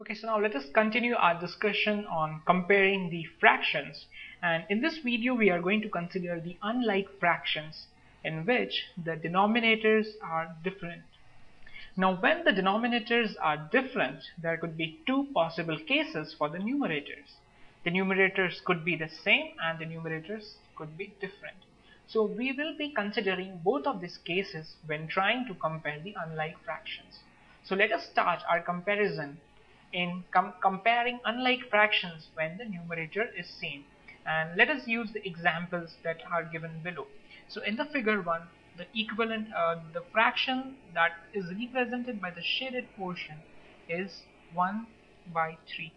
Okay, so now let us continue our discussion on comparing the fractions, and in this video we are going to consider the unlike fractions in which the denominators are different. Now when the denominators are different, there could be two possible cases for the numerators. The numerators could be the same and the numerators could be different. So we will be considering both of these cases when trying to compare the unlike fractions. So let us start our comparison in comparing unlike fractions when the numerator is same, and let us use the examples that are given below. So in the figure 1, the equivalent the fraction that is represented by the shaded portion is 1/3,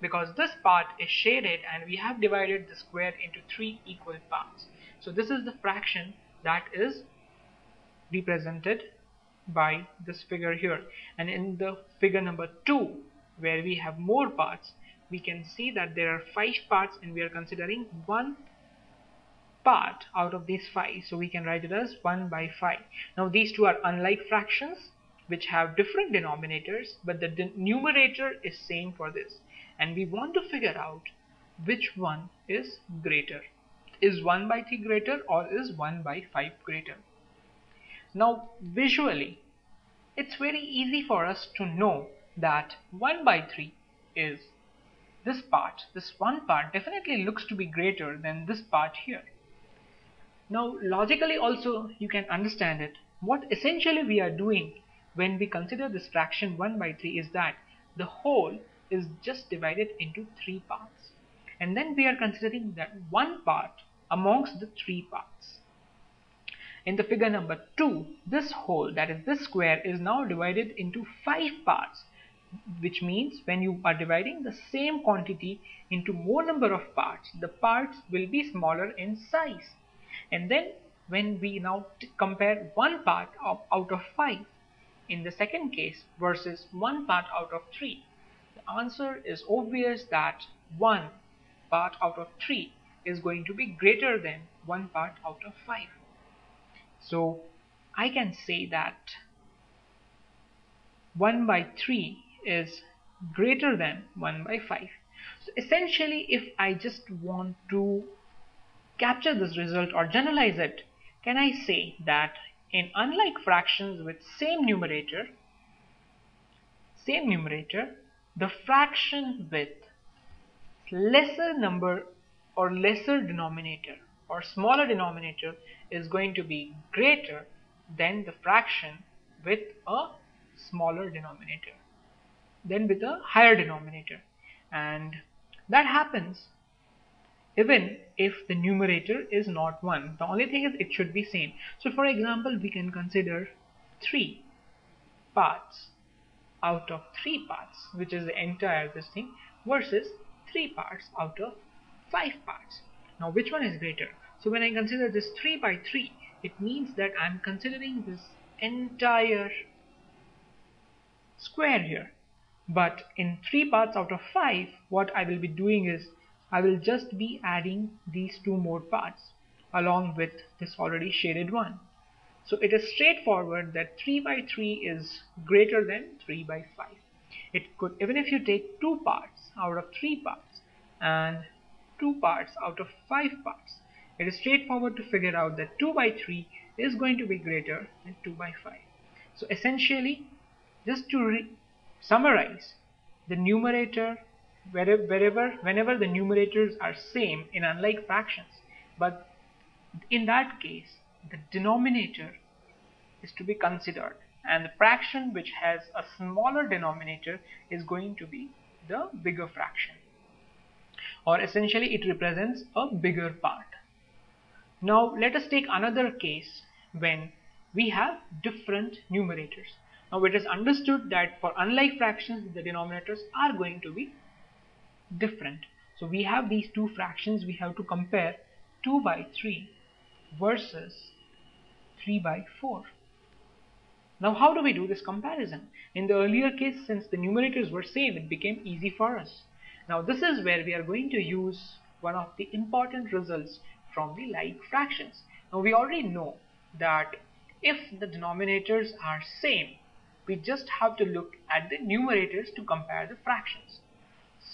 because this part is shaded and we have divided the square into 3 equal parts. So this is the fraction that is represented by this figure here, and in the figure number 2, where we have more parts, we can see that there are 5 parts and we are considering 1 part out of these 5, so we can write it as 1/5. Now these two are unlike fractions which have different denominators, but the numerator is same for this, and we want to figure out which one is greater. Is 1/3 greater or is 1/5 greater? Now visually it's very easy for us to know that 1/3 is this part. This one part definitely looks to be greater than this part here. Now logically also you can understand it. What essentially we are doing when we consider this fraction 1/3 is that the whole is just divided into 3 parts, and then we are considering that one part amongst the 3 parts. In the figure number 2, this whole, that is this square, is now divided into 5 parts, which means when you are dividing the same quantity into more number of parts, the parts will be smaller in size. And then when we now compare one part out of 5 in the second case versus one part out of 3, the answer is obvious that one part out of 3 is going to be greater than one part out of 5. So I can say that 1/3 is greater than 1/5. So essentially, if I just want to capture this result or generalize it, can I say that in unlike fractions with same numerator, the fraction with lesser number or lesser denominator or smaller denominator is going to be greater than the fraction with a smaller denominator, then with a higher denominator, and that happens even if the numerator is not 1. The only thing is it should be same. So for example, we can consider 3 parts out of 3 parts, which is the entire this thing, versus 3 parts out of 5 parts. Now which one is greater? So when I consider this 3/3, it means that I am considering this entire square here. But in 3 parts out of 5, what I will be doing is I will just be adding these 2 more parts along with this already shaded one. So it is straightforward that 3/3 is greater than 3/5. It could, even if you take 2 parts out of 3 parts and 2 parts out of 5 parts, it is straightforward to figure out that 2/3 is going to be greater than 2/5. So essentially, just to summarize, the numerator, whenever the numerators are same in unlike fractions, but in that case, the denominator is to be considered, and the fraction which has a smaller denominator is going to be the bigger fraction, or essentially it represents a bigger part. Now let us take another case when we have different numerators. Now it is understood that for unlike fractions the denominators are going to be different. So we have these 2 fractions. We have to compare 2/3 versus 3/4. Now how do we do this comparison? In the earlier case, since the numerators were same, it became easy for us. Now this is where we are going to use one of the important results from the like fractions. Now we already know that if the denominators are same, We just have to look at the numerators to compare the fractions.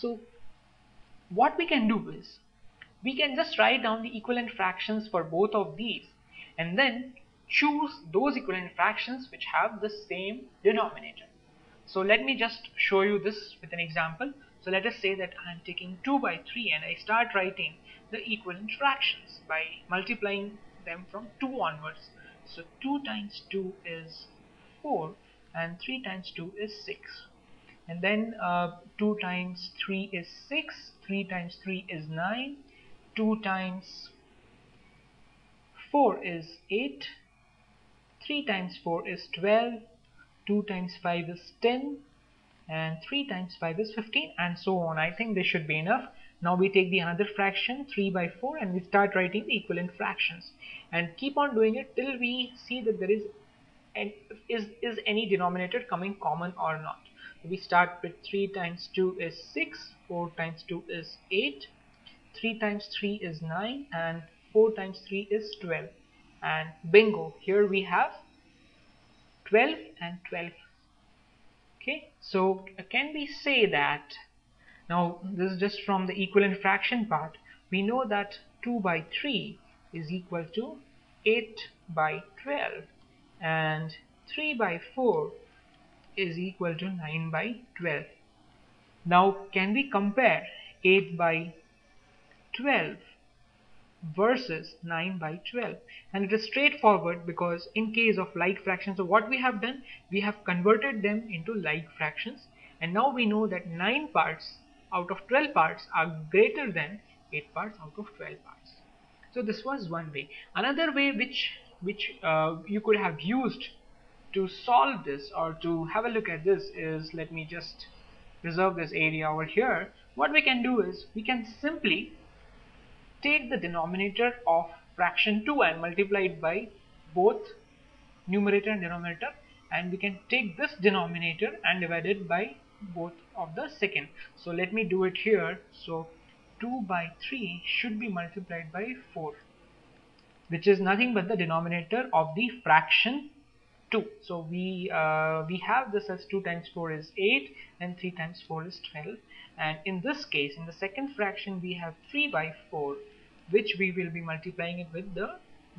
So what we can do is, we can just write down the equivalent fractions for both of these and then choose those equivalent fractions which have the same denominator. So let me just show you this with an example. So let us say that I am taking 2 by 3 and I start writing the equivalent fractions by multiplying them from 2 onwards. So 2 times 2 is 4 and 3 times 2 is 6. And then 2 times 3 is 6, 3 times 3 is 9, 2 times 4 is 8, 3 times 4 is 12, 2 times 5 is 10, and 3 times 5 is 15, and so on. I think this should be enough. Now we take the another fraction, 3 by 4, and we start writing the equivalent fractions. And keep on doing it till we see that there is any denominator coming common or not. We start with 3 times 2 is 6, 4 times 2 is 8, 3 times 3 is 9, and 4 times 3 is 12. And bingo, here we have 12 and 12. Okay, so can we say that, now this is just from the equivalent fraction part, we know that 2 by 3 is equal to 8 by 12 and 3 by 4 is equal to 9 by 12. Now can we compare 8 by 12 versus 9 by 12? And it is straightforward because in case of like fractions, so what we have done, we have converted them into like fractions, and now we know that 9 parts out of 12 parts are greater than 8 parts out of 12 parts. So this was one way. Another way which you could have used to solve this or to have a look at this is, let me just reserve this area over here. What we can do is, we can simply take the denominator of fraction 2 and multiply it by both numerator and denominator, and we can take this denominator and divide it by both of the second. So let me do it here. So 2 by 3 should be multiplied by 4, which is nothing but the denominator of the fraction 2. So we have this as 2 times 4 is 8 and 3 times 4 is 12, and in this case, in the second fraction, we have 3 by 4, which we will be multiplying it with the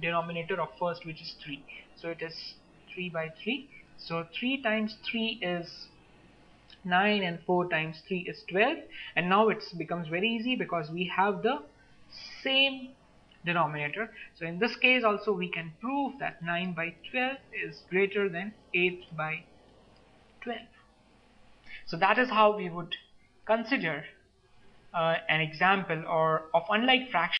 denominator of first, which is 3. So it is 3 by 3. So 3 times 3 is 9 and 4 times 3 is 12, and now it becomes very easy because we have the same denominator. So in this case also we can prove that 9 by 12 is greater than 8 by 12. So that is how we would consider an example of unlike fractions.